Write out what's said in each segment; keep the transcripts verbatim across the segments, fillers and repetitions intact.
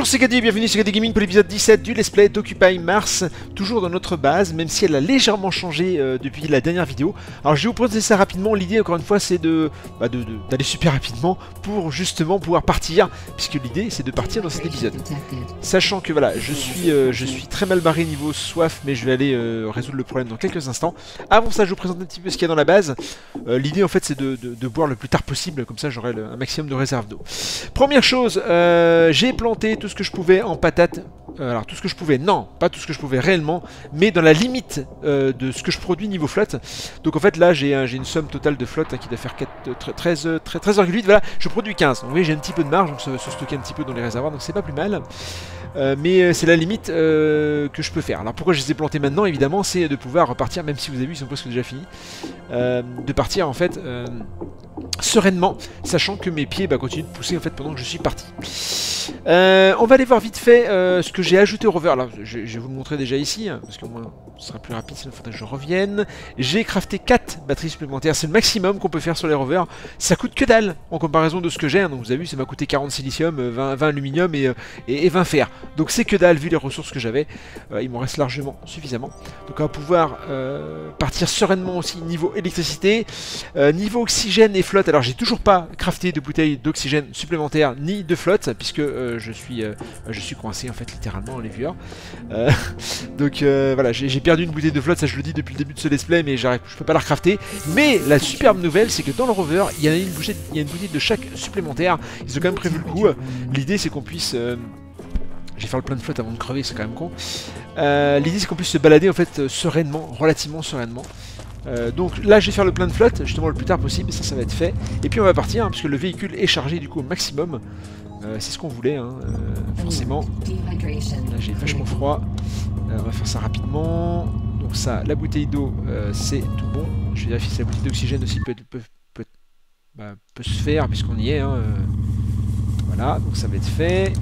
Bonjour, c'est K D, bienvenue sur K D Gaming pour l'épisode dix-sept du Let's Play d'Occupy Mars, toujours dans notre base, même si elle a légèrement changé euh, depuis la dernière vidéo. Alors je vais vous présenter ça rapidement, l'idée encore une fois c'est de bah, de, d'aller super rapidement pour justement pouvoir partir, puisque l'idée c'est de partir dans cet épisode. Sachant que voilà, je suis, euh, je suis très mal barré niveau soif, mais je vais aller euh, résoudre le problème dans quelques instants. Avant ça, je vous présente un petit peu ce qu'il y a dans la base. Euh, l'idée en fait c'est de, de, de boire le plus tard possible, comme ça j'aurai un maximum de réserve d'eau. Première chose, euh, j'ai planté tout ce que je pouvais en patates, euh, alors tout ce que je pouvais, non, pas tout ce que je pouvais réellement, mais dans la limite euh, de ce que je produis niveau flotte. Donc en fait là j'ai hein, une somme totale de flotte hein, qui doit faire treize virgule huit, voilà, je produis quinze, donc vous voyez j'ai un petit peu de marge, donc se, se stocker un petit peu dans les réservoirs, donc c'est pas plus mal. Euh, mais euh, c'est la limite euh, que je peux faire. Alors pourquoi je les ai plantés maintenant, évidemment, c'est de pouvoir repartir, même si vous avez vu, ils sont presque déjà finis, euh, de partir en fait euh, sereinement, sachant que mes pieds bah, continuent de pousser en fait pendant que je suis parti. Euh, on va aller voir vite fait euh, ce que j'ai ajouté au rover. Là, je, je vais vous le montrer déjà ici, hein, parce que moi, ce sera plus rapide, sinon il faudrait que je revienne. J'ai crafté quatre batteries supplémentaires, c'est le maximum qu'on peut faire sur les rovers. Ça coûte que dalle en comparaison de ce que j'ai, hein. Donc vous avez vu, ça m'a coûté quarante silicium, vingt, vingt aluminium et, et, et vingt fer. Donc c'est que dalle vu les ressources que j'avais, euh, il m'en reste largement suffisamment. Donc on va pouvoir euh, partir sereinement aussi niveau électricité, euh, niveau oxygène et flotte. Alors j'ai toujours pas crafté de bouteilles d'oxygène supplémentaires ni de flotte, puisque euh, je suis euh, je suis coincé en fait littéralement les viewers. Euh, donc euh, voilà, j'ai perdu une bouteille de flotte, ça je le dis depuis le début de ce let's play, mais je peux pas la recrafter. Mais la superbe nouvelle c'est que dans le rover il y a une bouteille, il y a une bouteille de chaque supplémentaire. Ils ont quand même prévu le coup. L'idée c'est qu'on puisse euh, j'ai fait le plein de flotte avant de crever, c'est quand même con. Euh, L'idée c'est qu'on puisse se balader en fait euh, sereinement, relativement sereinement. Euh, donc là je vais faire le plein de flotte, justement le plus tard possible, ça ça va être fait. Et puis on va partir, hein, parce que le véhicule est chargé du coup au maximum. Euh, c'est ce qu'on voulait, hein, euh, forcément. Là j'ai vachement froid. Euh, on va faire ça rapidement. Donc ça, la bouteille d'eau, euh, c'est tout bon. Je vais vérifier si la bouteille d'oxygène aussi peut, être, peut, peut, bah, peut se faire, puisqu'on y est. Hein, euh. Voilà, donc ça va être fait.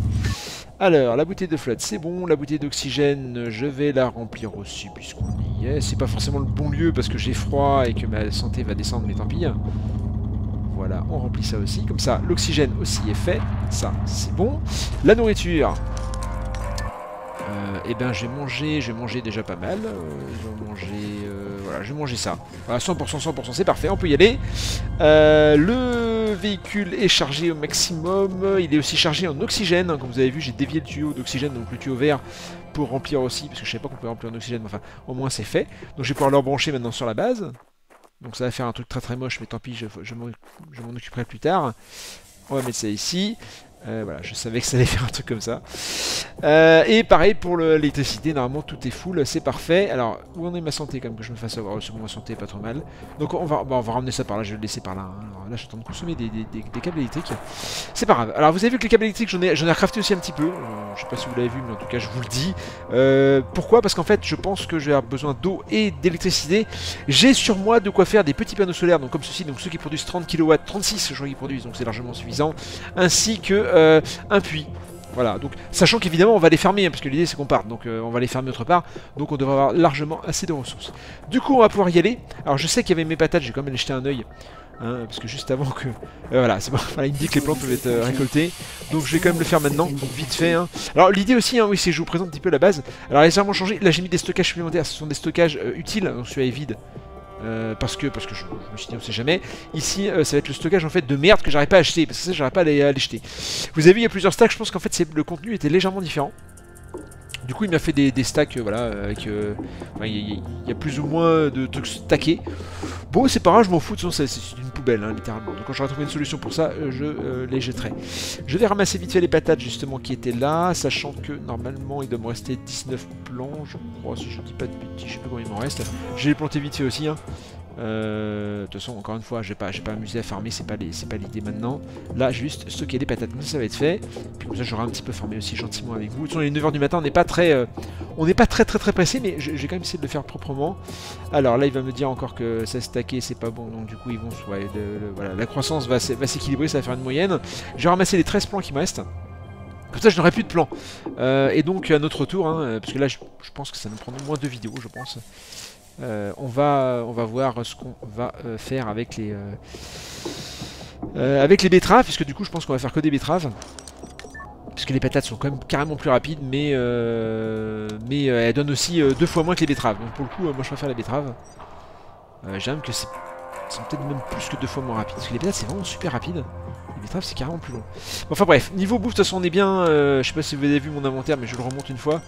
Alors, la bouteille de flotte, c'est bon. La bouteille d'oxygène, je vais la remplir aussi, puisqu'on y est. C'est pas forcément le bon lieu, parce que j'ai froid et que ma santé va descendre, mais tant pis. Voilà, on remplit ça aussi. Comme ça, l'oxygène aussi est fait. Ça, c'est bon. La nourriture. Euh, eh ben, j'ai mangé, j'ai mangé déjà pas mal. Euh, j'ai mangé... Euh, voilà, j'ai mangé ça. Voilà, cent pour cent, cent pour cent, c'est parfait. On peut y aller. Euh, le... Le véhicule est chargé au maximum, il est aussi chargé en oxygène, comme vous avez vu j'ai dévié le tuyau d'oxygène, donc le tuyau vert pour remplir aussi, parce que je sais pas qu'on peut remplir en oxygène, mais enfin au moins c'est fait. Donc je vais pouvoir le rebrancher maintenant sur la base, donc ça va faire un truc très très moche, mais tant pis, je, je m'en occuperai plus tard. On va mettre ça ici. Euh, voilà, je savais que ça allait faire un truc comme ça. Euh, et pareil pour l'électricité, normalement tout est full, c'est parfait. Alors, où en est ma santé, quand même, que je me fasse avoir sur ma santé, pas trop mal. Donc on va, bah, on va ramener ça par là, je vais le laisser par là. Hein. Alors, là, je suis en train de consommer des, des, des, des câbles électriques. C'est pas grave. Alors, vous avez vu que les câbles électriques, j'en ai, j'en ai crafté aussi un petit peu. Euh, je sais pas si vous l'avez vu, mais en tout cas, je vous le dis. Euh, pourquoi? Parce qu'en fait, je pense que j'ai besoin d'eau et d'électricité. J'ai sur moi de quoi faire des petits panneaux solaires, donc comme ceci, donc ceux qui produisent trente kilowatts, trente-six, je crois qu'ils produisent, donc c'est largement suffisant. Ainsi que Euh, un puits, voilà, donc sachant qu'évidemment on va les fermer, hein, parce que l'idée c'est qu'on parte, donc euh, on va les fermer autre part, donc on devrait avoir largement assez de ressources. Du coup on va pouvoir y aller. Alors je sais qu'il y avait mes patates, j'ai quand même jeté un oeil, hein, parce que juste avant que... Euh, voilà, c'est bon, voilà, il me dit que les plantes peuvent être euh, récoltées, donc je vais quand même le faire maintenant, vite fait, hein. Alors l'idée aussi, hein, oui, c'est que je vous présente un petit peu la base. Alors elle a légèrement changé, là j'ai mis des stockages supplémentaires, ce sont des stockages euh, utiles, donc celui-là est vide. Euh, parce que parce que je, je me suis dit on sait jamais. Ici euh, ça va être le stockage en fait de merde que j'arrive pas à acheter, parce que ça j'arrive pas à les, à les jeter. Vous avez vu il y a plusieurs stacks, je pense qu'en fait le contenu était légèrement différent. Du coup il m'a fait des, des stacks euh, voilà avec euh, il enfin, y, y a plus ou moins de trucs stackés. Bon c'est pas grave, je m'en fous, de toute façon c'est une poubelle hein, littéralement. Donc quand j'aurai trouvé une solution pour ça, euh, je euh, les jetterai. Je vais ramasser vite fait les patates justement qui étaient là, sachant que normalement il doit me rester dix-neuf plants, je crois, si je dis pas de bêtises, je sais pas combien il m'en reste. Je les planté vite fait aussi hein. Euh, de toute façon encore une fois j'ai pas, j'ai pas amusé à farmer, c'est pas l'idée maintenant. Là juste stocker des patates, comme ça ça va être fait. Puis comme ça j'aurai un petit peu farmé aussi gentiment avec vous. De toute façon il est neuf heures du matin, on n'est pas très euh, on n'est pas très très très pressé, mais j'ai quand même essayé de le faire proprement. Alors là il va me dire encore que ça stacké c'est pas bon, donc du coup ils vont ouais, le, le, voilà, la croissance va s'équilibrer, ça va faire une moyenne. J'ai ramassé les treize plants qui me restent. Comme ça je n'aurai plus de plan. Euh, et donc à notre tour, hein, parce que là je, je pense que ça nous prend moins de vidéos je pense. Euh, on, va, on va voir ce qu'on va euh, faire avec les euh, euh, avec les betteraves, puisque du coup je pense qu'on va faire que des betteraves. Parce que les patates sont quand même carrément plus rapides, mais, euh, mais euh, elles donnent aussi euh, deux fois moins que les betteraves. Donc pour le coup, euh, moi je préfère les betteraves. Euh, J'aime que c'est peut-être même plus que deux fois moins rapide. Parce que les patates c'est vraiment super rapide. Les betteraves c'est carrément plus long. Bon, enfin bref, niveau bouffe, de toute façon on est bien. Euh, je sais pas si vous avez vu mon inventaire, mais je le remonte une fois.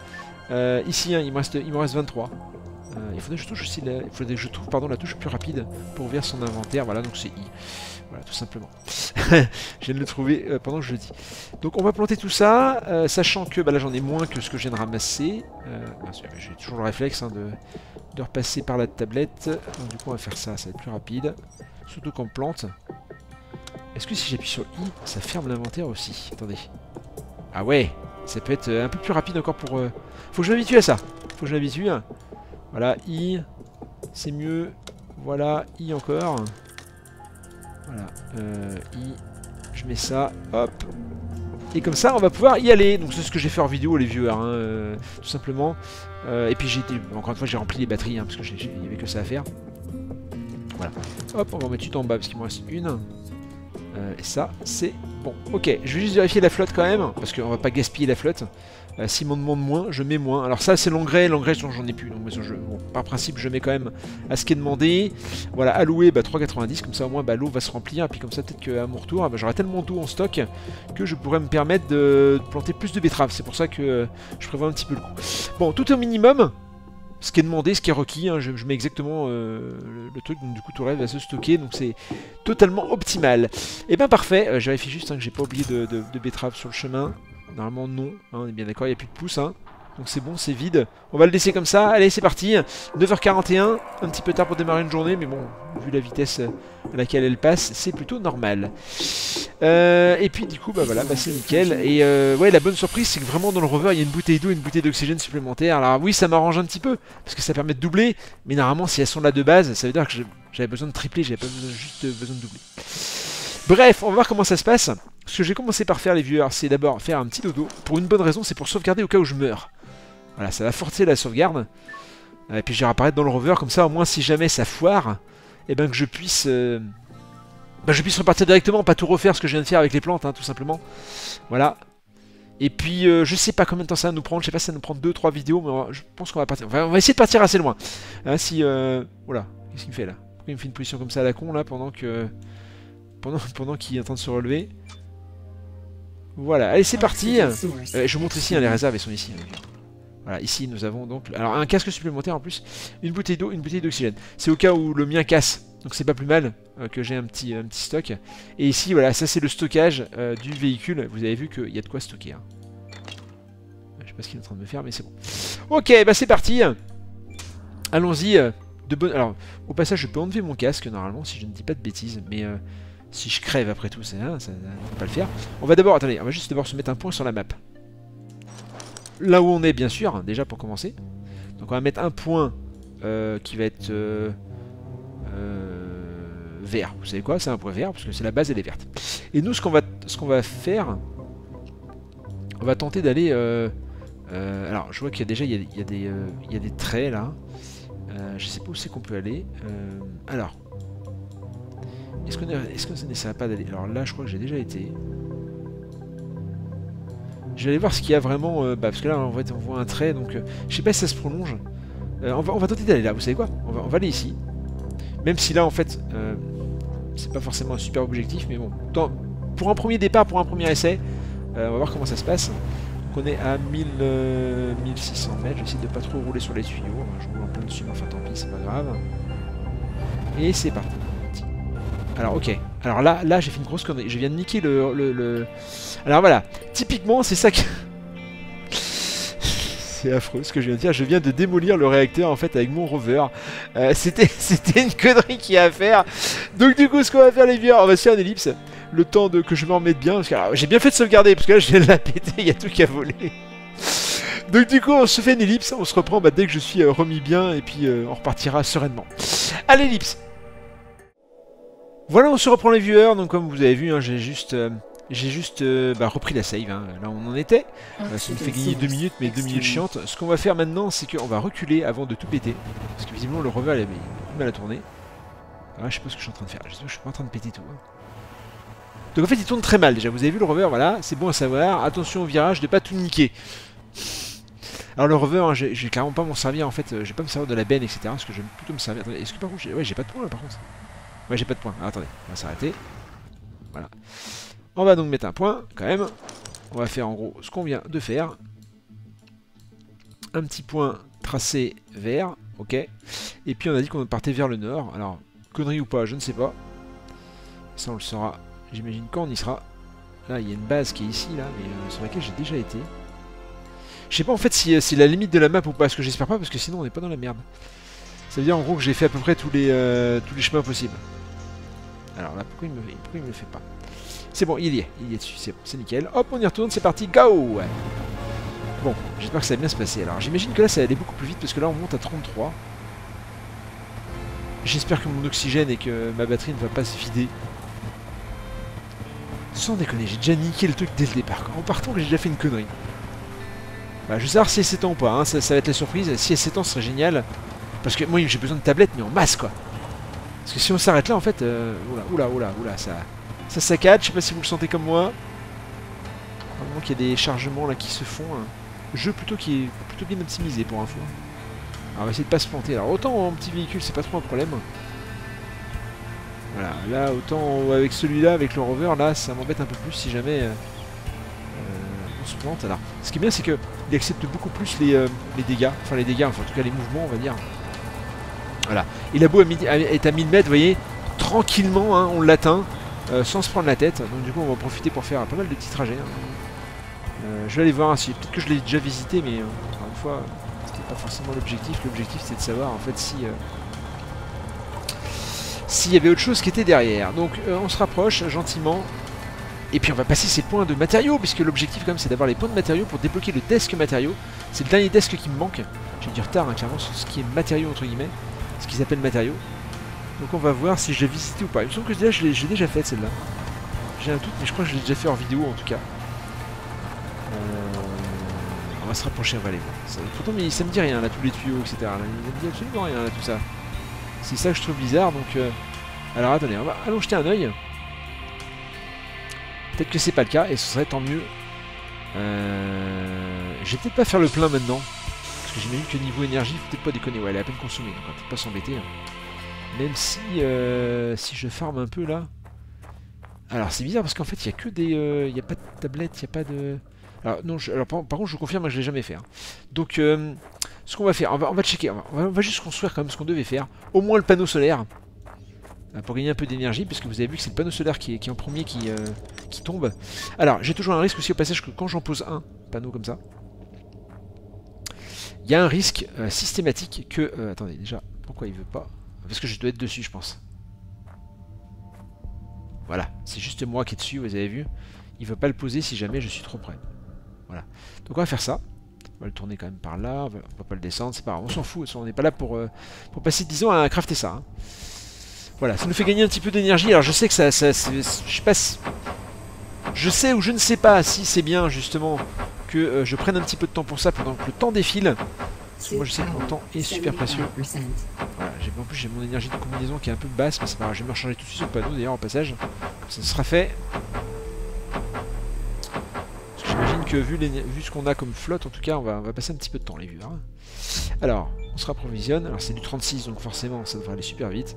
Euh, ici, hein, il me reste, il me reste vingt-trois. Euh, il faudrait que je touche aussi la, il faudrait que je trouve pardon, la touche plus rapide pour ouvrir son inventaire. Voilà, donc c'est I. Voilà, tout simplement. Je viens de le trouver euh, pendant que je le dis. Donc on va planter tout ça, euh, sachant que bah, là j'en ai moins que ce que je viens de ramasser. Euh, J'ai toujours le réflexe hein, de, de repasser par la tablette. Donc, du coup on va faire ça, ça va être plus rapide. Surtout qu'on plante. Est-ce que si j'appuie sur I, ça ferme l'inventaire aussi? Attendez. Ah ouais, ça peut être un peu plus rapide encore pour... Euh... Faut que je m'habitue à ça. Faut que je m'habitue. Voilà, I, c'est mieux. Voilà, I encore. Voilà, euh, I, je mets ça, hop. Et comme ça, on va pouvoir y aller. Donc c'est ce que j'ai fait en vidéo, les viewers, hein, euh, tout simplement. Euh, et puis j'ai été, encore une fois, j'ai rempli les batteries, hein, parce qu'il n'y avait que ça à faire. Voilà. Hop, on va en mettre une en bas, parce qu'il me reste une. Euh, et ça, c'est bon. Ok, je vais juste vérifier la flotte quand même, parce qu'on va pas gaspiller la flotte. Euh, S'il m'en demande moins, je mets moins. Alors ça, c'est l'engrais. L'engrais, j'en ai plus. Donc, mais je, bon, par principe, je mets quand même à ce qui est demandé. Voilà, alloué, bah, trois quatre-vingt-dix. Comme ça, au moins, bah, l'eau va se remplir. Et puis comme ça, peut-être qu'à mon retour, bah, j'aurai tellement d'eau en stock que je pourrais me permettre de, de planter plus de betteraves. C'est pour ça que euh, je prévois un petit peu le coup. Bon, tout au minimum, ce qui est demandé, ce qui est requis. Hein, je, je mets exactement euh, le, le truc. Donc du coup, tout le reste va se stocker. Donc c'est totalement optimal. Et ben parfait. Euh, je vérifie juste hein, que j'ai pas oublié de, de, de betteraves sur le chemin. Normalement non, hein, on est bien d'accord, il n'y a plus de pouce, hein. Donc c'est bon, c'est vide. On va le laisser comme ça, allez c'est parti, neuf heures quarante et un, un petit peu tard pour démarrer une journée, mais bon, vu la vitesse à laquelle elle passe, c'est plutôt normal. Euh, et puis du coup, bah voilà, bah, c'est nickel. Et euh, ouais, la bonne surprise, c'est que vraiment dans le rover, il y a une bouteille d'eau et une bouteille d'oxygène supplémentaire. Alors oui, ça m'arrange un petit peu, parce que ça permet de doubler, mais normalement si elles sont là de base, ça veut dire que j'avais besoin de tripler, j'avais pas besoin, juste besoin de doubler. Bref, on va voir comment ça se passe. Ce que j'ai commencé par faire les viewers, c'est d'abord faire un petit dodo. Pour une bonne raison, c'est pour sauvegarder au cas où je meurs. Voilà, ça va forcer la sauvegarde. Et puis je vais réapparaître dans le rover, comme ça au moins si jamais ça foire, et eh ben que je puisse... Euh... Ben, je puisse repartir directement, pas tout refaire ce que je viens de faire avec les plantes, hein, tout simplement. Voilà. Et puis euh, je sais pas combien de temps ça va nous prendre, je sais pas si ça va nous prendre deux trois vidéos, mais on, je pense qu'on va partir... Enfin, on va essayer de partir assez loin. Hein, si... Euh... Oula, qu'est-ce qu'il me fait là? Pourquoi il me fait une position comme ça à la con là, pendant que... Pendant, pendant qu'il est en train de se relever. Voilà, allez c'est parti. euh, Je vous montre ici, hein, les réserves elles sont ici. Voilà, ici nous avons donc... Alors un casque supplémentaire en plus, une bouteille d'eau, une bouteille d'oxygène. C'est au cas où le mien casse, donc c'est pas plus mal euh, que j'ai un petit, un petit stock. Et ici voilà, ça c'est le stockage euh, du véhicule. Vous avez vu qu'il y a de quoi stocker, hein. Je sais pas ce qu'il est en train de me faire mais c'est bon. Ok, bah c'est parti. Allons-y. euh, de bonne... Alors au passage je peux enlever mon casque normalement si je ne dis pas de bêtises. Mais... Euh... Si je crève après tout, ça ne va pas le faire. On va d'abord, attendez, on va juste d'abord se mettre un point sur la map. Là où on est bien sûr, hein, déjà pour commencer. Donc on va mettre un point euh, qui va être euh, euh, vert. Vous savez quoi? C'est un point vert, parce que c'est la base, elle est verte. Et nous, ce qu'on va, ce qu'on va faire, on va tenter d'aller... Euh, euh, alors je vois qu'il y a déjà il y a, il y a des, euh, il y a des traits là. Euh, je sais pas où c'est qu'on peut aller. Euh, alors... Est-ce que, est-ce que ça n'essaie pas d'aller... Alors là, je crois que j'ai déjà été. Je vais aller voir ce qu'il y a vraiment... Euh, bah, parce que là, en fait, on voit un trait, donc... Euh, je sais pas si ça se prolonge. Euh, on, va, on va tenter d'aller là, vous savez quoi, on va, on va aller ici. Même si là, en fait, euh, c'est pas forcément un super objectif, mais bon. Dans, pour un premier départ, pour un premier essai, euh, on va voir comment ça se passe. Donc on est à mille, euh, mille six cents mètres. J'essaie de pas trop rouler sur les tuyaux. Je roule en plein dessus, mais enfin, tant pis, c'est pas grave. Et c'est parti. Alors ok, alors là, là j'ai fait une grosse connerie, je viens de niquer le... le, le... Alors voilà, typiquement c'est ça que... c'est affreux ce que je viens de dire, je viens de démolir le réacteur en fait avec mon rover. Euh, C'était une connerie qu'il y a à faire. Donc du coup ce qu'on va faire les viewers, on va se faire une ellipse. Le temps de que je m'en remette bien, parce que j'ai bien fait de sauvegarder, parce que là je viens de la péter, il y a tout qui a volé. Donc du coup on se fait une ellipse, on se reprend bah, dès que je suis euh, remis bien, et puis euh, on repartira sereinement. À l'ellipse. Voilà, on se reprend les viewers, donc comme vous avez vu, hein, j'ai juste, euh, j'ai juste euh, bah, repris la save, hein, là où on en était. Euh, ça nous fait gagner deux minutes, mais deux minutes chiantes. Ce qu'on va faire maintenant, c'est qu'on va reculer avant de tout péter, parce que visiblement le rover il a du mal à tourner. Ah, je sais pas ce que je suis en train de faire, je sais pas, je suis pas en train de péter tout. Hein. Donc en fait il tourne très mal déjà, vous avez vu le rover, voilà, c'est bon à savoir, attention au virage de pas tout niquer. Alors le rover, hein, j'ai carrément pas m'en servir en fait, euh, j'ai pas me servir de la benne etc, parce que j'aime plutôt me servir, attendez, est-ce que par contre, ouais j'ai pas de points là par contre. Ouais j'ai pas de points, alors, attendez, on va s'arrêter, voilà. On va donc mettre un point quand même, on va faire en gros ce qu'on vient de faire. Un petit point tracé vert, ok, et puis on a dit qu'on partait vers le nord, alors connerie ou pas, je ne sais pas, ça on le saura. J'imagine quand on y sera. Là, il y a une base qui est ici, là, mais euh, sur laquelle j'ai déjà été. Je sais pas en fait si euh, c'est la limite de la map ou pas, ce que j'espère pas, parce que sinon on n'est pas dans la merde. Ça veut dire en gros que j'ai fait à peu près tous les, euh, tous les chemins possibles. Alors là, pourquoi il me, pourquoi il me le fait pas? C'est bon, il y est, il y est dessus, c'est bon, c'est nickel. Hop, on y retourne, c'est parti, go! Ouais. Bon, j'espère que ça va bien se passer. Alors j'imagine que là ça va aller beaucoup plus vite, parce que là on monte à trente-trois. J'espère que mon oxygène et que ma batterie ne va pas se vider. Sans déconner, j'ai déjà niqué le truc dès le départ. En partant, j'ai déjà fait une connerie. Bah, je vais savoir si elle s'étend ou pas, hein. Ça, ça va être la surprise. Si elle s'étend, ce serait génial. Parce que moi, j'ai besoin de tablettes, mais en masse, quoi. Parce que si on s'arrête là, en fait... Euh... Oula, oula, oula, oula, ça... Ça saccade, je sais pas si vous le sentez comme moi. Normalement qu'il y a des chargements, là, qui se font. Hein. Jeu plutôt qui est plutôt bien optimisé, pour info. Alors, on va essayer de pas se planter. Alors, autant en petit véhicule, c'est pas trop un problème. Voilà, là autant avec celui-là, avec le rover, là ça m'embête un peu plus si jamais euh, on se plante. Alors, ce qui est bien c'est que il accepte beaucoup plus les, euh, les dégâts, enfin les dégâts, enfin en tout cas les mouvements on va dire. Voilà, et la boue est à mille mètres, vous voyez, tranquillement hein, on l'atteint, euh, sans se prendre la tête, donc du coup on va en profiter pour faire pas mal de petits trajets. Hein. Euh, je vais aller voir, si peut-être que je l'ai déjà visité mais euh, encore une fois, c'était pas forcément l'objectif, l'objectif c'est de savoir en fait si... Euh, s'il y avait autre chose qui était derrière. Donc euh, on se rapproche gentiment. Et puis on va passer ces points de matériaux. Puisque l'objectif quand même c'est d'avoir les points de matériaux pour débloquer le desk matériaux. C'est le dernier desk qui me manque. J'ai du retard hein, clairement sur ce qui est matériaux entre guillemets. Ce qu'ils appellent matériaux. Donc on va voir si je l'ai visité ou pas. Il me semble que là je l'ai déjà faite celle-là. J'ai un doute mais je crois que je l'ai déjà fait en vidéo en tout cas. Euh... On va se rapprocher, on va aller voir. Ça, pourtant mais ça me dit rien là, tous les tuyaux et cetera. Là, ça me dit absolument rien là tout ça. C'est ça que je trouve bizarre, donc... Euh... Alors attendez, on va... allons jeter un oeil. Peut-être que c'est pas le cas, et ce serait tant mieux. Euh... Je vais peut-être pas faire le plein maintenant. Parce que j'imagine que niveau énergie, faut peut-être pas déconner. Ouais, elle est à peine consommée, donc on va peut-être pas s'embêter. Hein. Même si... Euh... Si je farme un peu, là... Alors c'est bizarre, parce qu'en fait, il n'y a que des... Il euh... n'y a pas de tablette, il n'y a pas de... Alors, non, je... Alors par... par contre, je vous confirme que je l'ai jamais fait. Hein. Donc... Euh... Ce qu'on va faire, on va, on va checker, on va, on va juste construire quand même ce qu'on devait faire, au moins le panneau solaire, pour gagner un peu d'énergie, parce que vous avez vu que c'est le panneau solaire qui est, qui est en premier qui, euh, qui tombe. Alors, j'ai toujours un risque aussi au passage que quand j'en pose un panneau comme ça, il y a un risque euh, systématique que... Euh, attendez, déjà, pourquoi il veut pas? Parce que je dois être dessus, je pense. Voilà, c'est juste moi qui est dessus, vous avez vu. Il ne veut pas le poser si jamais je suis trop près. Voilà, donc on va faire ça. On va le tourner quand même par là, on va, on va pas le descendre, c'est pas grave, on s'en fout, on n'est pas là pour, euh, pour passer dix ans à crafter ça. Hein. Voilà, ça nous fait gagner un petit peu d'énergie, alors je sais que ça, ça je sais pas si... Je sais ou je ne sais pas si c'est bien justement que euh, je prenne un petit peu de temps pour ça pendant que le temps défile. Parce que moi je sais que mon temps est super précieux. Voilà, en plus j'ai mon énergie de combinaison qui est un peu basse, mais c'est pas grave, je vais me recharger tout de suite au panneau d'ailleurs en passage. Comme ça sera fait. Que vu, les, vu ce qu'on a comme flotte, en tout cas, on va, on va passer un petit peu de temps, les vieux. Hein. Alors, on se rapprovisionne. Alors, c'est du trente-six, donc forcément, ça devrait aller super vite.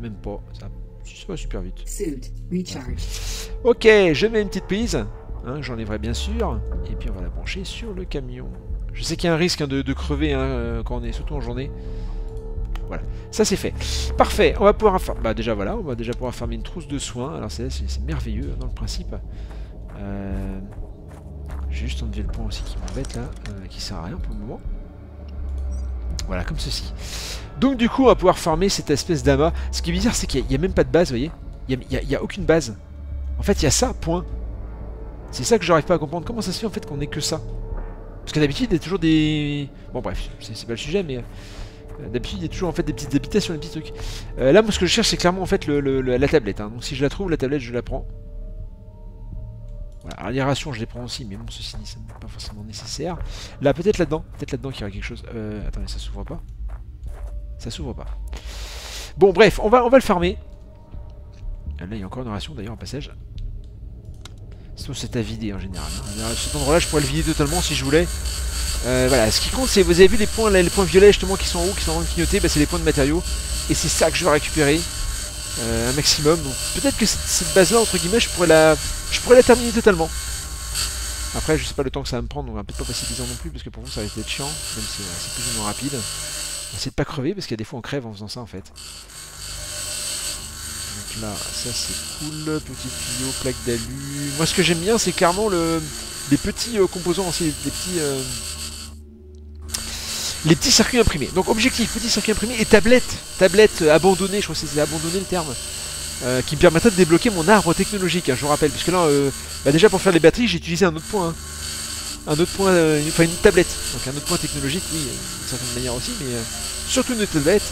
Même pas, ça, ça va super vite. Ok, je mets une petite prise, hein, j'enlèverai bien sûr, et puis on va la brancher sur le camion. Je sais qu'il y a un risque hein, de, de crever hein, quand on est surtout en journée. Voilà, ça c'est fait. Parfait, on va pouvoir... Bah déjà, voilà, on va déjà pouvoir fermer une trousse de soins. Alors, c'est merveilleux, dans le principe. Euh... J'ai juste enlevé le point aussi qui m'embête là, euh, qui sert à rien pour le moment. Voilà, comme ceci. Donc du coup, on va pouvoir farmer cette espèce d'amas. Ce qui est bizarre, c'est qu'il n'y a, a même pas de base, vous voyez. Il n'y a, a, a aucune base. En fait, il y a ça, point. C'est ça que j'arrive pas à comprendre. Comment ça se fait en fait qu'on ait que ça? Parce que d'habitude, il y a toujours des... Bon bref, c'est pas le sujet, mais... Euh, d'habitude, il y a toujours en fait des petites habitations, des petits trucs. Euh, là, moi, ce que je cherche, c'est clairement en fait le, le, le, la tablette. Hein. Donc si je la trouve, la tablette, je la prends. Voilà, alors les rations je les prends aussi, mais bon ceci n'est pas forcément nécessaire. Là peut-être là-dedans, peut-être là-dedans qu'il y aura quelque chose. Euh, attendez, ça s'ouvre pas. Ça s'ouvre pas. Bon bref, on va, on va le farmer. Là, il y a encore une ration d'ailleurs au passage. Sinon, c'est à vider en général. À cet endroit-là, je pourrais le vider totalement si je voulais. Euh, voilà, ce qui compte, c'est, vous avez vu les points, les points violets justement qui sont en haut, qui sont en train de clignoter, bah, c'est les points de matériaux. Et c'est ça que je vais récupérer euh, un maximum. Donc peut-être que cette, cette base-là, entre guillemets, je pourrais la, je pourrais la terminer totalement. Après, je sais pas le temps que ça va me prendre, donc on va peut-être pas passer dix ans non plus, parce que pour vous, ça risque d'être chiant, même si euh, c'est plus ou moins rapide. Essayez de pas crever, parce qu'il y a des fois on crève en faisant ça en fait. Donc là, ça c'est cool, petit tuyau, plaque d'alu. Moi, ce que j'aime bien, c'est carrément le, les petits euh, composants, aussi, les petits. Euh, Les petits circuits imprimés. Donc objectif, petits circuits imprimés et tablette. Tablette euh, abandonnée, je crois que c'est abandonné le terme. Euh, qui me permettra de débloquer mon arbre technologique, hein, je vous rappelle. Parce que là, euh, bah déjà pour faire les batteries, j'ai utilisé un autre point. Hein. Un autre point, enfin euh, une tablette. Donc un autre point technologique, oui, euh, d'une certaine manière aussi, mais euh, surtout une tablette.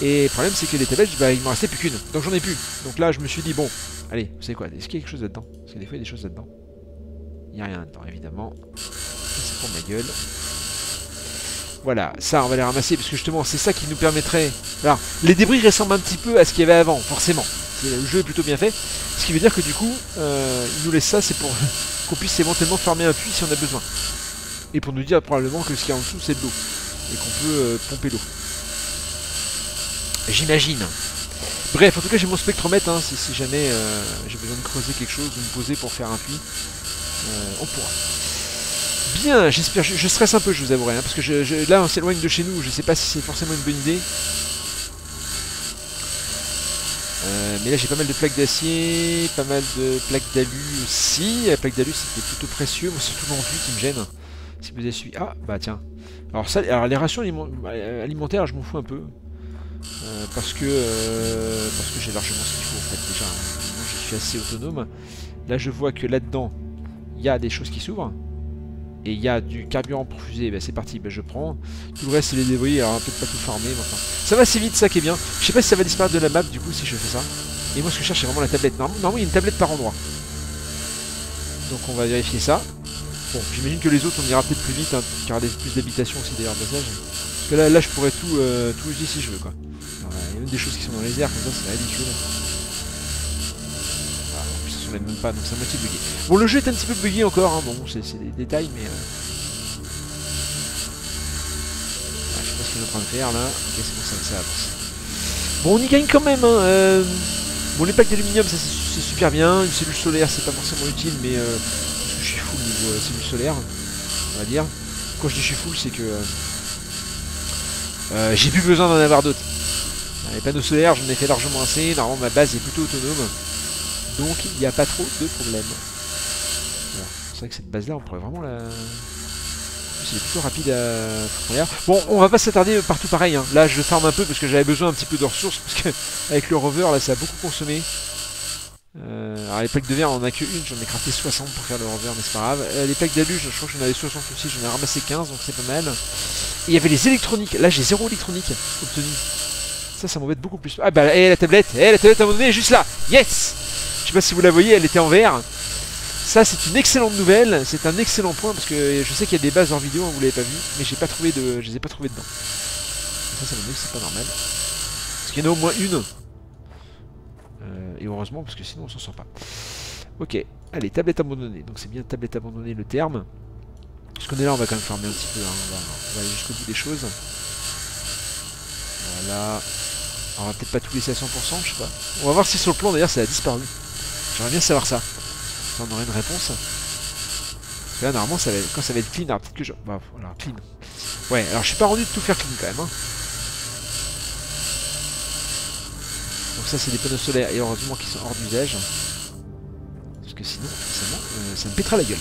Et le problème, c'est que les tablettes, bah, il m'en restait plus qu'une. Donc j'en ai plus. Donc là, je me suis dit, bon, allez, vous savez quoi, est-ce qu'il y a quelque chose là-dedans? Parce que des fois, il y a des choses là-dedans. Il n'y a rien là-dedans, évidemment. C'est pour ma gueule. Voilà, ça on va les ramasser parce que justement c'est ça qui nous permettrait... Alors, les débris ressemblent un petit peu à ce qu'il y avait avant, forcément. Le jeu est plutôt bien fait, ce qui veut dire que du coup, euh, il nous laisse ça, c'est pour qu'on puisse éventuellement farmer un puits si on a besoin. Et pour nous dire probablement que ce qu'il y a en dessous c'est de l'eau, et qu'on peut euh, pomper l'eau. J'imagine. Bref, en tout cas j'ai mon spectromètre, hein, si, si jamais euh, j'ai besoin de creuser quelque chose ou me poser pour faire un puits, euh, on pourra. Bien, j'espère, je, je stresse un peu, je vous avouerai, hein, parce que je, je, là on s'éloigne de chez nous, je sais pas si c'est forcément une bonne idée. Euh, mais là j'ai pas mal de plaques d'acier, pas mal de plaques d'alu aussi. La plaque d'alu c'était plutôt précieux, moi c'est tout l'enduit qui me gêne. Si vous avez suivi. Ah bah tiens. Alors ça, alors les rations alimentaires je m'en fous un peu. Euh, parce que euh, parce que j'ai largement ce qu'il faut en fait déjà. Hein. Je suis assez autonome. Là je vois que là-dedans, il y a des choses qui s'ouvrent. Et il y a du carburant pour fusée, bah c'est parti, bah je prends. Tout le reste c'est les débris, alors peut-être pas tout farmer maintenant. Ça va assez vite, ça qui est bien. Je sais pas si ça va disparaître de la map du coup si je fais ça. Et moi ce que je cherche c'est vraiment la tablette. Normalement il y a une tablette par endroit. Donc on va vérifier ça. Bon, j'imagine que les autres on ira peut-être plus vite, hein, qu'il y aura des, plus d'habitations aussi d'ailleurs passage. Parce que là, là je pourrais tout, euh, tout utiliser si je veux quoi. Alors, il y a même des choses qui sont dans les airs comme ça, c'est ridicule. Même pas, donc ça m'a bugué. Bon, le jeu est un petit peu bugué encore, hein. Bon, c'est des détails, mais euh... ah, je sais pas ce que je suis en train de faire là. Qu'est-ce que ça, ça avance. Bon, on y gagne quand même. Hein. Euh... Bon, les plaques d'aluminium, ça c'est super bien. Une cellule solaire, c'est pas forcément utile, mais euh... parce que je suis full niveau euh, cellule solaire, on va dire. Quand je dis je suis full, c'est que euh... euh, j'ai plus besoin d'en avoir d'autres. Les panneaux solaires, j'en ai fait largement assez. Normalement, ma base est plutôt autonome. Donc il n'y a pas trop de problème. Voilà. C'est vrai que cette base là on pourrait vraiment la... C'est plutôt rapide à faire. Bon, on va pas s'attarder partout pareil, hein. Là je farme un peu parce que j'avais besoin un petit peu de ressources. Parce que avec le rover là ça a beaucoup consommé. euh... Alors les plaques de verre on en a que une. J'en ai crafté soixante pour faire le rover mais c'est pas grave. euh, Les plaques d'alu je crois que j'en avais soixante aussi. J'en ai ramassé quinze donc c'est pas mal. Et il y avait les électroniques. Là j'ai zéro électronique obtenu. Ça ça m'embête beaucoup plus. Ah bah et la tablette. Eh la tablette à un moment donné est juste là. Yes. Je sais pas si vous la voyez, elle était en vert. Ça c'est une excellente nouvelle, c'est un excellent point parce que je sais qu'il y a des bases en vidéo, hein, vous l'avez pas vu, mais j'ai pas trouvé de, je les ai pas trouvées dedans. Ça ça veut dire que c'est pas normal. Parce qu'il y en a au moins une. Euh, et heureusement parce que sinon on s'en sort pas. Ok, allez tablette abandonnée. Donc c'est bien tablette abandonnée le terme. Parce qu'on est là, on va quand même farmer un petit peu, hein. on, va, on va aller jusqu'au bout des choses. Voilà. On va peut-être pas tout laisser à cent pour cent, je sais pas. On va voir si sur le plan d'ailleurs ça a disparu. J'aimerais bien savoir ça. Ça on aurait une réponse. Parce que là normalement ça va, quand ça va être clean, alors peut-être que je... Bah alors clean. Ouais, alors je suis pas rendu de tout faire clean quand même, hein. Donc ça c'est des panneaux solaires et heureusement qu'ils sont hors d'usage. Parce que sinon forcément euh, ça me pétera la gueule.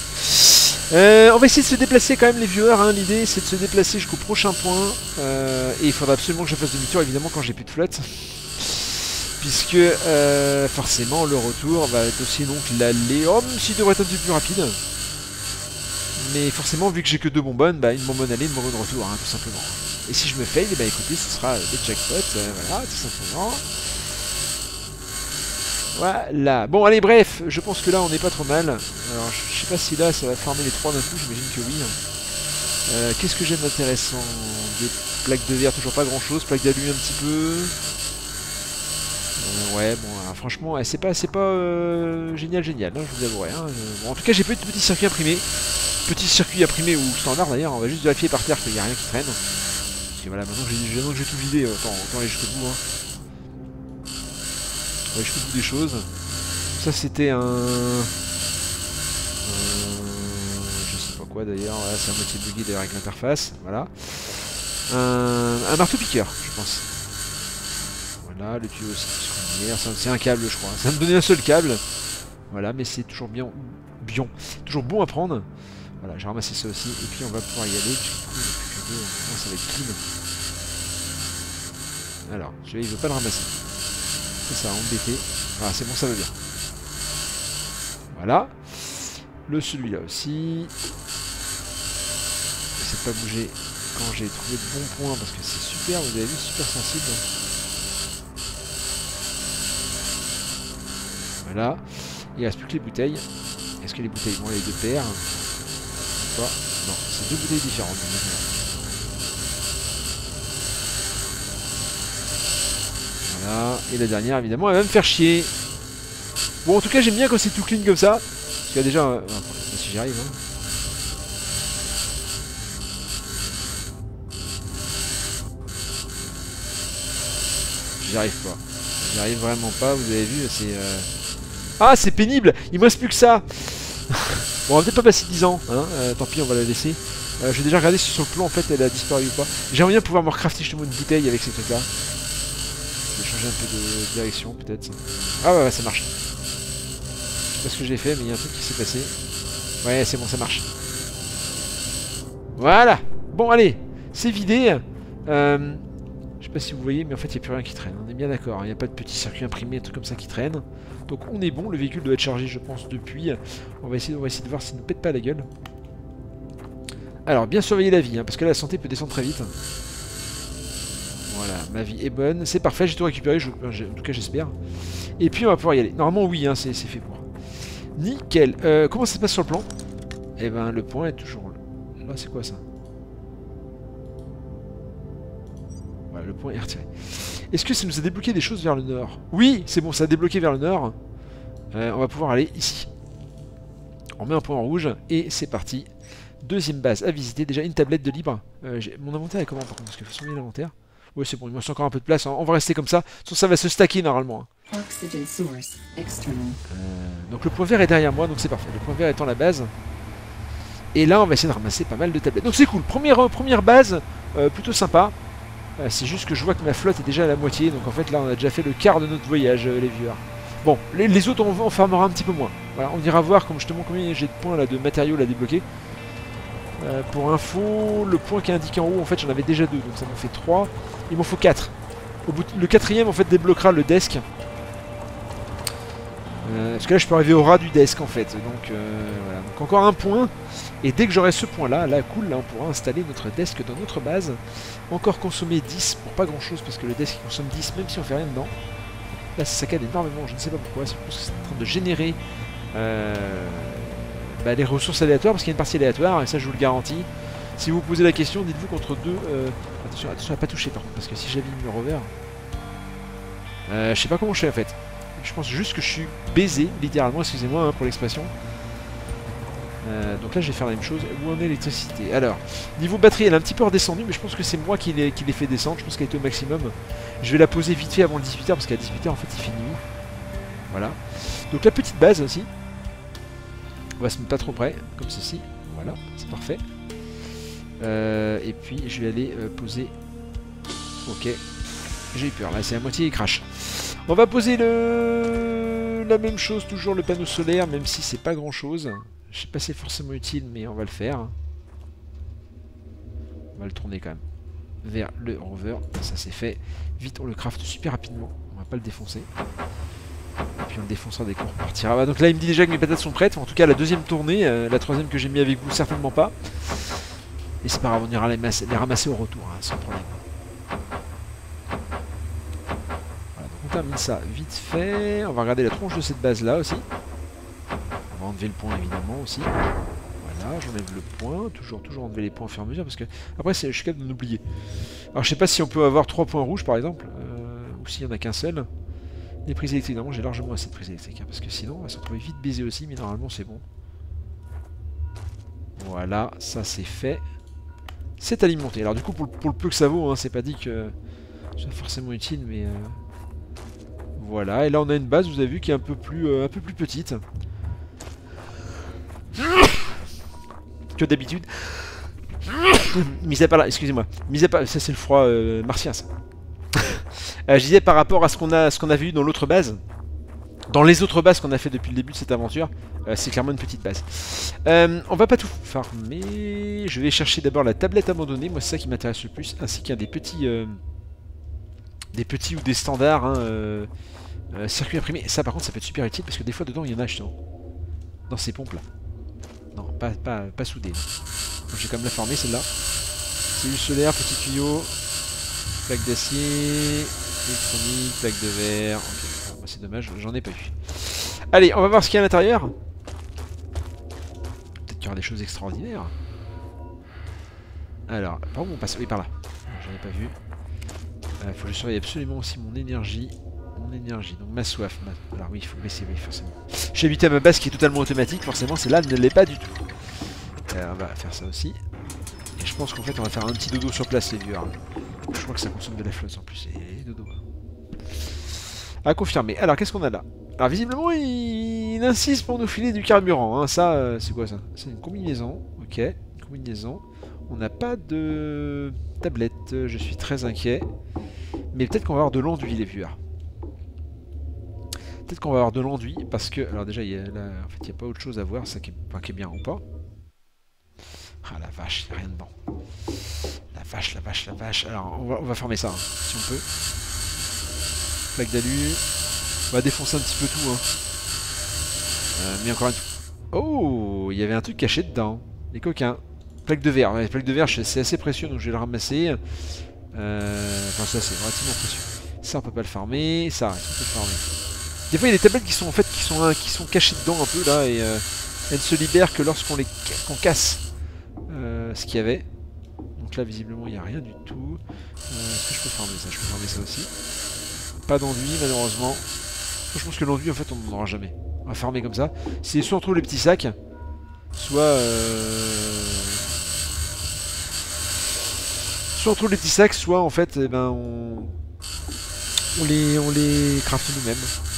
Euh, on va essayer de se déplacer quand même les viewers, hein. L'idée c'est de se déplacer jusqu'au prochain point. Euh, et il faudra absolument que je fasse demi-tour évidemment quand j'ai plus de flotte. Puisque euh, forcément le retour va être aussi long que l'aller. Oh, même s'il devrait être un petit peu plus rapide. Mais forcément vu que j'ai que deux bonbonnes, bah une bonbonne aller, une bonbonne retour, hein, tout simplement. Et si je me fail, bah écoutez, ce sera des jackpots, euh, voilà, tout simplement. Voilà. Bon allez bref, je pense que là on n'est pas trop mal. Alors je sais pas si là ça va farmer les trois d'un coup, j'imagine que oui. Euh, Qu'est-ce que j'ai d'intéressant? Des plaques de verre, toujours pas grand chose, plaques d'aluminium un petit peu. Euh, ouais, bon, alors, franchement, c'est pas, c'est pas euh, génial, génial, hein, je vous avouerai. Hein. Bon, en tout cas, j'ai pas eu de petit circuit imprimé. Petit circuit imprimé ou standard d'ailleurs, on va juste vérifier par terre qu'il n'y a rien qui traîne. Parce que voilà, maintenant que j'ai tout vidé, autant, autant aller jusqu'au bout. Hein. On va jusqu'au bout des choses. Ça, c'était un. Quoi d'ailleurs, voilà, c'est à moitié bugué d'ailleurs avec l'interface, voilà. Euh, un marteau-piqueur, je pense. Voilà, le tuyau c'est un câble je crois. Ça me donnait un seul câble. Voilà, mais c'est toujours bien, bien. Toujours bon à prendre. Voilà, j'ai ramassé ça aussi. Et puis on va pouvoir y aller. Du coup, ça va être clean. Alors, je vais, il veut pas le ramasser. Ça va embêter. Ah, c'est bon, ça va bien. Voilà. Le celui-là aussi. Pas bouger quand j'ai trouvé de bons points parce que c'est super, vous avez vu, super sensible. Voilà, il reste plus que les bouteilles. Est-ce que les bouteilles vont aller de pair ou pas? Non, c'est deux bouteilles différentes. Voilà, et la dernière évidemment elle va me faire chier. Bon, en tout cas j'aime bien quand c'est tout clean comme ça, parce qu'il y a déjà un... enfin, si j'y arrive hein. J'y arrive pas. J'y arrive vraiment pas, vous avez vu, c'est... Euh... Ah, c'est pénible. Il me reste plus que ça. Bon, on va peut-être pas passer dix ans, hein, euh, tant pis, on va la laisser. Euh, j'ai déjà regardé si sur le plan, en fait, elle a disparu ou pas. J'aimerais bien pouvoir me recrafter justement une bouteille avec ces trucs-là. Je vais changer un peu de direction, peut-être. Ah ouais, ouais, ça marche. Je sais pas ce que j'ai fait, mais il y a un truc qui s'est passé. Ouais, c'est bon, ça marche. Voilà. Bon, allez, c'est vidé. Euh... Je sais pas si vous voyez, mais en fait il n'y a plus rien qui traîne, on est bien d'accord, il n'y a pas de petit circuit imprimé, un truc comme ça qui traîne. Donc on est bon, le véhicule doit être chargé je pense depuis. On va essayer, on va essayer de voir s'il ne pète pas la gueule. Alors bien surveiller la vie, hein, parce que là, la santé peut descendre très vite. Voilà, ma vie est bonne, c'est parfait, j'ai tout récupéré, je, en tout cas j'espère. Et puis on va pouvoir y aller, normalement oui, hein, c'est fait pour. Nickel, euh, comment ça se passe sur le plan? Eh ben le point est toujours là, là c'est quoi ça? Voilà, le point est retiré. Est-ce que ça nous a débloqué des choses vers le nord? Oui, c'est bon, ça a débloqué vers le nord. Euh, on va pouvoir aller ici. On met un point en rouge et c'est parti. Deuxième base à visiter. Déjà une tablette de libre. Euh, mon inventaire est comment par contre? Parce qu'il faut soigner l'inventaire. Ouais, c'est bon, il me reste encore un peu de place. Hein. On va rester comme ça. Sinon, ça va se stacker normalement. Hein. Euh, donc le point vert est derrière moi, donc c'est parfait. Le point vert étant la base. Et là, on va essayer de ramasser pas mal de tablettes. Donc c'est cool. Première, euh, première base, euh, plutôt sympa. C'est juste que je vois que ma flotte est déjà à la moitié, donc en fait là on a déjà fait le quart de notre voyage, euh, les viewers. Bon, les, les autres on, on farmera un petit peu moins. Voilà, on ira voir comme justement combien j'ai de points là de matériaux là débloqués. Euh, pour info, le point qui est indiqué en haut, en fait j'en avais déjà deux, donc ça m'en fait trois. Il m'en faut quatre. Au bout de, le quatrième en fait débloquera le desk. Euh, parce que là je peux arriver au ras du desk en fait, donc, euh, voilà. Donc encore un point, et dès que j'aurai ce point là, là cool, là on pourra installer notre desk dans notre base, encore consommer dix pour pas grand chose parce que le desk il consomme dix même si on fait rien dedans, là ça saccade énormément, je ne sais pas pourquoi, c'est parce que c'est en train de générer euh, bah, les ressources aléatoires, parce qu'il y a une partie aléatoire, et ça je vous le garantis, si vous vous posez la question, dites-vous qu'entre deux, euh, attention, attention à pas toucher par contre, parce que si j'avais mis le revers, euh, je sais pas comment je fais en fait. Je pense juste que je suis baisé, littéralement, excusez-moi hein, pour l'expression. Euh, donc là, je vais faire la même chose. Où en est l'électricité? Alors, niveau batterie, elle est un petit peu redescendue, mais je pense que c'est moi qui l'ai fait descendre. Je pense qu'elle était au maximum. Je vais la poser vite fait avant le dix-huit heures, parce qu'à dix-huit heures, en fait, il fait nuit. Voilà. Donc la petite base aussi. On va se mettre pas trop près, comme ceci. Voilà, c'est parfait. Euh, et puis, je vais aller euh, poser... Ok. J'ai eu peur, là, c'est à moitié, il crache. On va poser le... la même chose, toujours le panneau solaire, même si c'est pas grand chose. Je sais pas si c'est forcément utile, mais on va le faire. On va le tourner quand même vers le rover. Ça c'est fait. Vite, on le craft super rapidement. On va pas le défoncer. Et puis on le défoncera dès qu'on repartira. Ah, donc là, il me dit déjà que mes patates sont prêtes. En tout cas, la deuxième tournée, euh, la troisième que j'ai mis avec vous, certainement pas. Et c'est pas grave, on ira les, les ramasser au retour, hein, sans problème. On termine ça vite fait, on va regarder la tronche de cette base là aussi, on va enlever le point évidemment aussi, voilà, j'enlève le point, toujours toujours enlever les points au fur et à mesure parce que après je suis capable de l'oublier. Alors je sais pas si on peut avoir trois points rouges par exemple, euh, ou s'il y en a qu'un seul, Les prises électriques, normalement j'ai largement assez de prises électriques, hein, parce que sinon on va se retrouver vite baisé aussi, mais normalement c'est bon. Voilà, ça c'est fait. C'est alimenté. Alors du coup, pour le, pour le peu que ça vaut, hein, c'est pas dit que ce soit forcément utile, mais... Euh... Voilà, et là on a une base, vous avez vu, qui est un peu plus, euh, un peu plus petite que d'habitude. Mis à part là, excusez-moi, mis à part... Ça c'est le froid euh, martien, ça. Euh, je disais par rapport à ce qu'on a, ce qu'on avait eu dans l'autre base, dans les autres bases qu'on a fait depuis le début de cette aventure, euh, c'est clairement une petite base. Euh, on va pas tout farmer, je vais chercher d'abord la tablette abandonnée, moi c'est ça qui m'intéresse le plus, ainsi qu'un des petits, euh, des petits ou des standards, hein, euh, euh, circuits imprimés. Ça par contre ça peut être super utile parce que des fois dedans il y en a justement, dans ces pompes là. Non, pas, pas, pas soudées. J'ai quand même la formée celle-là. Cellule solaire, petit tuyau, plaque d'acier... électronique, plaque de verre. Ok, bon, c'est dommage, j'en ai pas eu. Allez, on va voir ce qu'il y a à l'intérieur. Peut-être qu'il y aura des choses extraordinaires. Alors, par où on passe? Oui, par là. J'en ai pas vu. Il euh, faut que je surveille absolument aussi mon énergie. Mon énergie, donc ma soif. Ma... Alors oui, il faut baisser, oui, forcément. J'ai habité à ma base qui est totalement automatique, forcément, celle-là ne l'est pas du tout. Euh, on va faire ça aussi. Et je pense qu'en fait, on va faire un petit dodo sur place, les vieux. Hein. Je crois que ça consomme de la flotte en plus. Et dodo. À confirmer. Alors, qu'est-ce qu'on a là? Alors, visiblement, il... il insiste pour nous filer du carburant. Hein. Ça, euh, c'est quoi ça? C'est une combinaison. Ok, une combinaison. On n'a pas de tablette. Je suis très inquiet. Mais peut-être qu'on va avoir de l'enduit, les viewers. Peut-être qu'on va avoir de l'enduit parce que... Alors déjà, il y a là... en fait, il n'y a pas autre chose à voir. Ça qui est, enfin, qui est bien ou pas. Ah la vache, il n'y a rien dedans. La vache, la vache, la vache. Alors on va, on va former ça, hein, si on peut. Plaque d'alu. On va défoncer un petit peu tout. Hein. Euh, mais encore une fois. Oh, il y avait un truc caché dedans. Les coquins. Plaque de verre. Les plaques de verre, c'est assez précieux, donc je vais le ramasser. Euh... Enfin, ça, c'est relativement précieux. Ça, on peut pas le farmer. Ça, on peut le farmer. Des fois, il y a des tablettes qui sont en fait, qui sont, hein, qui sont cachées dedans un peu là, et euh, elles se libèrent que lorsqu'on les qu'on casse. Euh, ce qu'il y avait. Donc là visiblement il n'y a rien du tout. Euh, Est-ce que je peux fermer ça? Je peux fermer ça aussi. Pas d'enduit malheureusement. Je pense que l'enduit en fait on n'en aura jamais. On va fermer comme ça. C'est soit on trouve les petits sacs, soit euh... soit on trouve les petits sacs, soit en fait eh ben, on... on les on les craft nous-mêmes,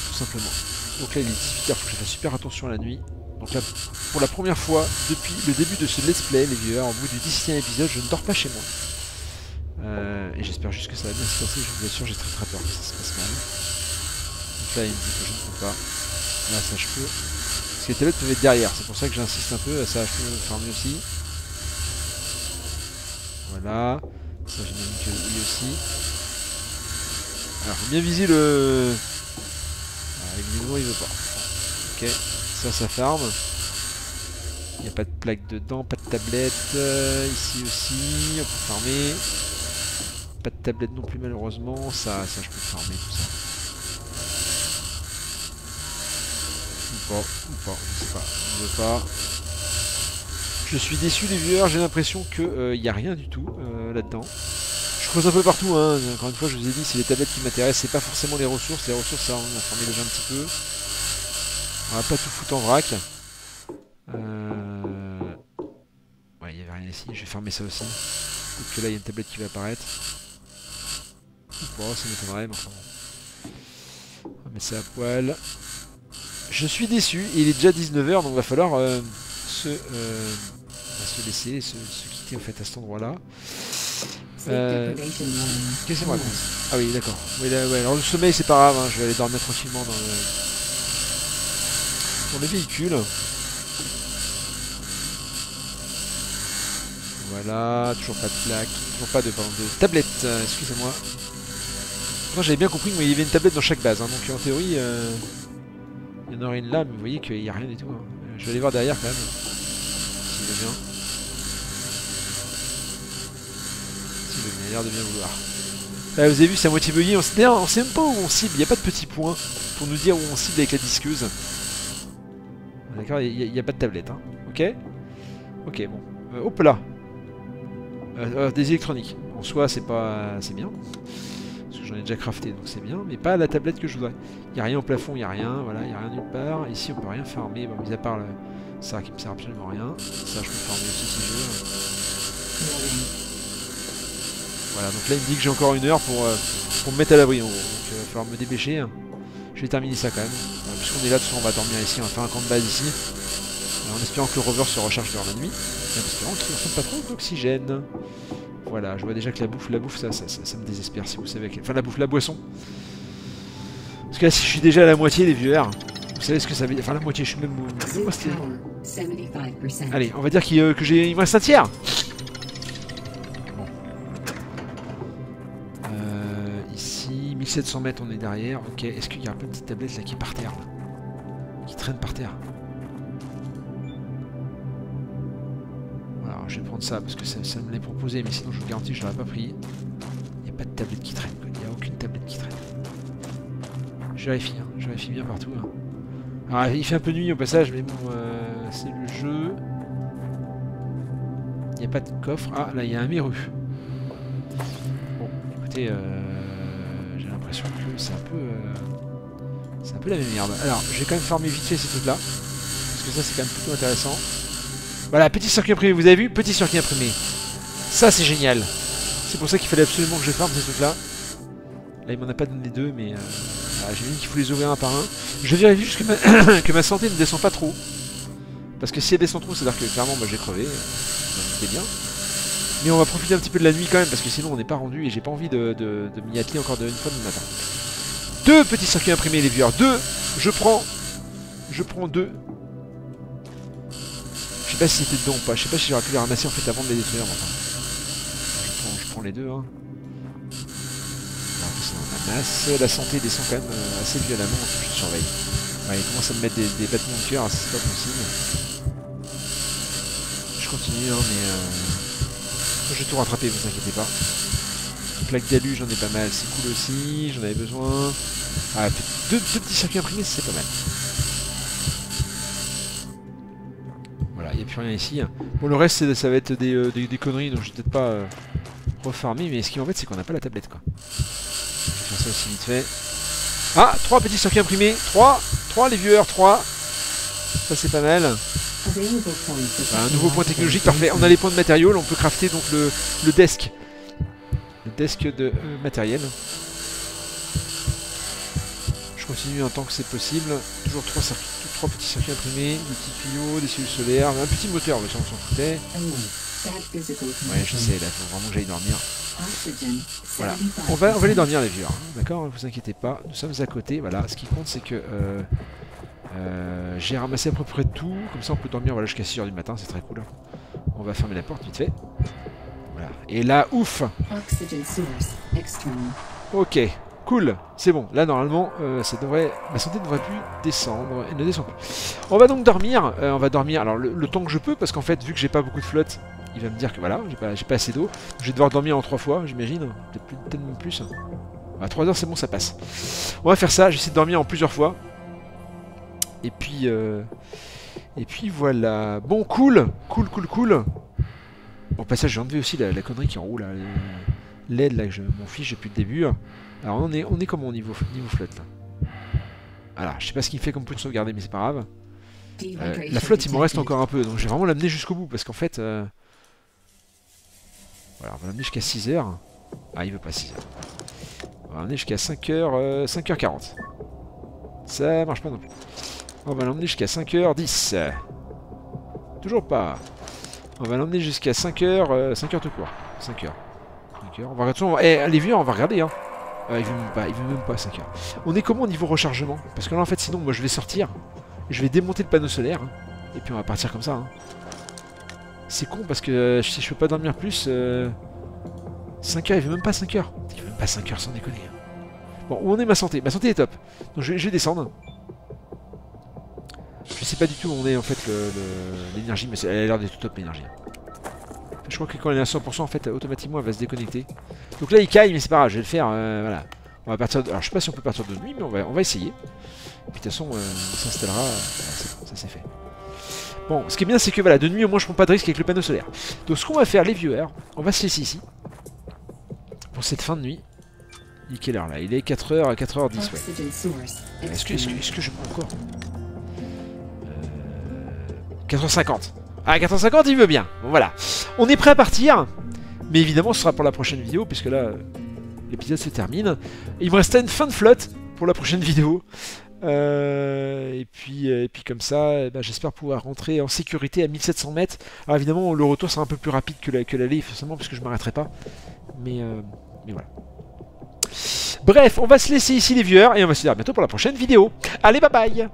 tout simplement. Donc là il est dix-huit heures, il faut que je fasse super attention à la nuit. Donc là, pour la première fois depuis le début de ce let's play, les viewers, au bout du dixième épisode, je ne dors pas chez moi. Euh, et j'espère juste que ça va bien se passer, je vous assure, j'ai très très peur que ça se passe mal. Donc là, il me dit que je ne peux pas. Là, ça je peux. Parce que les tablettes peuvent être derrière, c'est pour ça que j'insiste un peu, ça je peux faire mieux aussi. Voilà. Ça j'imagine que oui aussi. Alors, faut bien viser le... Ah, évidemment, il veut pas. Ok. Ça, ça farme. Il n'y a pas de plaque dedans, pas de tablette. Euh, ici aussi, on peut farmer. Pas de tablette non plus, malheureusement. Ça, ça je peux farmer tout ça. Ou pas, ou pas, je sais pas. On veut pas. Je suis déçu, les viewers. J'ai l'impression qu'il n'y euh, a rien du tout euh, là-dedans. Je creuse un peu partout. Hein. Encore une fois, je vous ai dit, c'est les tablettes qui m'intéressent. C'est pas forcément les ressources. Les ressources, ça, on a farmé déjà un petit peu. On va pas tout foutre en vrac. Euh... Ouais, il n'y avait rien ici. Je vais fermer ça aussi. Peut-être que là, il y a une tablette qui va apparaître. Bon, ça m'étonnerait, mais enfin... On va mettre ça à poil. Je suis déçu. Il est déjà dix-neuf heures, donc va falloir euh, se, euh, se laisser, se, se quitter en fait à cet endroit-là. Euh... Qu'est-ce que ça me raconte? Ah oui, d'accord. Oui, ouais. Alors le sommeil, c'est pas grave. Hein. Je vais aller dormir tranquillement dans le... Pour les véhicules. Voilà, toujours pas de plaque, toujours pas de, pardon, de tablette, euh, excusez-moi. Moi j'avais bien compris qu'il y avait une tablette dans chaque base, hein, donc en théorie, euh, il y en aurait une là, mais vous voyez qu'il n'y a rien du tout. Hein. Je vais aller voir derrière quand même, s'il veut bien. S'il veut bien, il a l'air de bien vouloir. Là, vous avez vu, c'est à moitié bugué, on ne sait même pas où on cible, il n'y a pas de petit point pour nous dire où on cible avec la disqueuse. D'accord, il n'y a, a pas de tablette, hein. Ok. Ok, bon. Euh, hop là. Euh, euh, des électroniques. En soi, c'est pas... c'est bien. Parce que que j'en ai déjà crafté, donc c'est bien, mais pas la tablette que je voudrais. Il n'y a rien au plafond, il n'y a rien, voilà, il n'y a rien nulle part. Ici on peut rien farmer, bon, mis à part le... ça qui me sert absolument à rien. Ça je peux farmer aussi si je veux. Voilà, donc là il me dit que j'ai encore une heure pour, euh, pour me mettre à l'abri en gros, donc il va falloir me dépêcher. Hein. Je vais terminer ça quand même. Alors, puisqu'on est là, de toute façon on va dormir ici, on va faire un camp de base ici. En espérant que le rover se recharge durant la nuit. En espérant qu'il ne ressemble pas trop d'oxygène. Voilà, je vois déjà que la bouffe, la bouffe, ça, ça, ça, ça me désespère, si vous savez. Enfin, la bouffe, la boisson. Parce que là, si je suis déjà à la moitié, les viewers, vous savez ce que ça veut dire. Enfin, la moitié, je suis même... Allez, on va dire qu'il euh, que j'ai... Il me reste un tiers. Bon. Euh, ici, mille sept cents mètres, on est derrière. Ok, est-ce qu'il y a un peu de petite tablette, là, qui est par terre, là, qui traîne par terre? Je vais prendre ça parce que ça, ça me l'est proposé, mais sinon je vous garantis que je l'aurais pas pris. Il n'y a pas de tablette qui traîne, il n'y a aucune tablette qui traîne. Je vérifie, hein. Je vérifie bien partout. Hein. Alors il fait un peu nuit au passage, mais bon, euh, c'est le jeu. Il n'y a pas de coffre. Ah, là il y a un méreux. Bon, écoutez, euh, j'ai l'impression que c'est un peu... Euh, c'est un peu la même merde. Alors, j'ai quand même farmé vite fait ces trucs-là, parce que ça c'est quand même plutôt intéressant. Voilà, petit circuit imprimé, vous avez vu? Petit circuit imprimé. Ça, c'est génial. C'est pour ça qu'il fallait absolument que je farme ces trucs-là. Là, il m'en a pas donné deux, mais... Euh, voilà, j'ai vu qu'il faut les ouvrir un par un. Je vérifie juste que ma, que ma santé ne descend pas trop. Parce que si elle descend trop, c'est-à-dire que clairement, bah, j'ai crevé. C'était bien. Mais on va profiter un petit peu de la nuit quand même, parce que sinon, on n'est pas rendu et j'ai pas envie de, de, de m'y atteler encore de, une fois de matin. Deux petits circuits imprimés, les viewers. Deux. Je prends... Je prends deux... Je sais pas si c'était dedans ou pas, je sais pas si j'aurais pu les ramasser en fait avant de les détruire, mais enfin. Je prends, je prends les deux, hein. On ramasse, la santé descend quand même euh, assez violemment, je te surveille. Ouais, il commence à me mettre des, des battements de cœur, c'est pas possible. Je continue, hein, mais euh... je vais tout rattraper, vous inquiétez pas. Plaque d'alu, j'en ai pas mal, c'est cool aussi, j'en avais besoin. Ah, deux, deux petits circuits imprimés, c'est pas mal. Il n'y a plus rien ici. Bon, le reste, ça va être des, euh, des, des conneries, donc je vais peut-être pas euh, refarmer, mais ce qui m'embête, c'est qu'on n'a pas la tablette, quoi. Je vais faire ça aussi vite fait. Ah, trois petits circuits imprimés. trois, trois les viewers, trois. Ça, c'est pas mal. Enfin, un nouveau point technologique, parfait. On a les points de matériaux, là, on peut crafter donc le, le desk. Le desk de euh, matériel. Je continue en tant que c'est possible. Toujours trois circuits. Trois petits circuits imprimés, des petits tuyaux, des cellules solaires, un petit moteur, mais ça on s'en foutait. Ouais, je sais, là, faut vraiment que j'aille dormir. Voilà, on va, on va aller dormir les viewers, d'accord, vous inquiétez pas, nous sommes à côté, voilà, ce qui compte c'est que euh, euh, j'ai ramassé à peu près tout, comme ça on peut dormir voilà, jusqu'à six heures du matin, c'est très cool. Hein. On va fermer la porte vite fait. Voilà, et là, ouf! Ok. Cool, c'est bon, là normalement euh, ça devrait... ma santé ne devrait plus descendre, elle ne descend plus. On va donc dormir, euh, on va dormir, alors le, le temps que je peux, parce qu'en fait vu que j'ai pas beaucoup de flotte, il va me dire que voilà, j'ai pas, j'ai pas assez d'eau, je vais devoir dormir en trois fois j'imagine, peut-être peut même plus. À trois heures c'est bon, ça passe. On va faire ça, j'essaie de dormir en plusieurs fois. Et puis, euh... et puis voilà, bon cool, cool, cool, cool. Bon passage j'ai enlevé aussi la, la connerie qui est en haut là, l'aide là que je m'en fiche depuis le début. Alors on est, on est comment au niveau, niveau flotte là? Alors je sais pas ce qu'il me fait comme point de sauvegarder mais c'est pas grave. Euh, la flotte il m'en reste encore un peu donc je vais vraiment l'amener jusqu'au bout parce qu'en fait... Euh... Voilà on va l'amener jusqu'à six heures. Ah il veut pas six heures. On va l'amener jusqu'à cinq heures, euh, cinq heures quarante. Ça marche pas non plus. On va l'emmener jusqu'à cinq heures dix. Toujours pas. On va l'emmener jusqu'à cinq heures... Euh, cinq heures tout court. cinq heures. cinq heures. On va regarder... Eh les vieux on va regarder hein. Euh, il veut même pas, il veut même pas cinq heures. On est comment au niveau rechargement? Parce que là en fait sinon moi je vais sortir, je vais démonter le panneau solaire, hein, et puis on va partir comme ça. Hein. C'est con parce que euh, si je peux pas dormir plus, euh, cinq heures, il veut même pas cinq heures. Il veut même pas cinq heures sans déconner. Hein. Bon, où en est ma santé? Ma santé est top. Donc je, je vais descendre. Je sais pas du tout où on est en fait l'énergie, mais elle a l'air d'être tout top l'énergie. Je crois que quand elle est à cent pour cent, en fait, automatiquement, elle va se déconnecter. Donc là, il caille, mais c'est pas grave, je vais le faire. Euh, voilà. On va partir de... Alors, je sais pas si on peut partir de nuit, mais on va, on va essayer. Et puis, de toute façon, euh, on s'installera. Euh, voilà, ça, c'est fait. Bon, ce qui est bien, c'est que voilà, de nuit, au moins, je prends pas de risque avec le panneau solaire. Donc, ce qu'on va faire, les viewers, on va se laisser ici. Pour cette fin de nuit. Il est quelle heure là? Il est quatre heures à quatre heures dix, ouais. Est-ce que, est-ce que, est-ce que je peux encore euh... quatre heures cinquante. Ah, quatre heures cinquante, il veut bien. Bon, voilà. On est prêt à partir. Mais évidemment, ce sera pour la prochaine vidéo, puisque là, l'épisode se termine. Il me reste une fin de flotte pour la prochaine vidéo. Euh, et, puis, et puis comme ça, ben, j'espère pouvoir rentrer en sécurité à mille sept cents mètres. Alors évidemment, le retour sera un peu plus rapide que l'aller, la, forcément, parce que je ne m'arrêterai pas. Mais, euh, mais voilà. Bref, on va se laisser ici les viewers, et on va se dire à bientôt pour la prochaine vidéo. Allez, bye bye!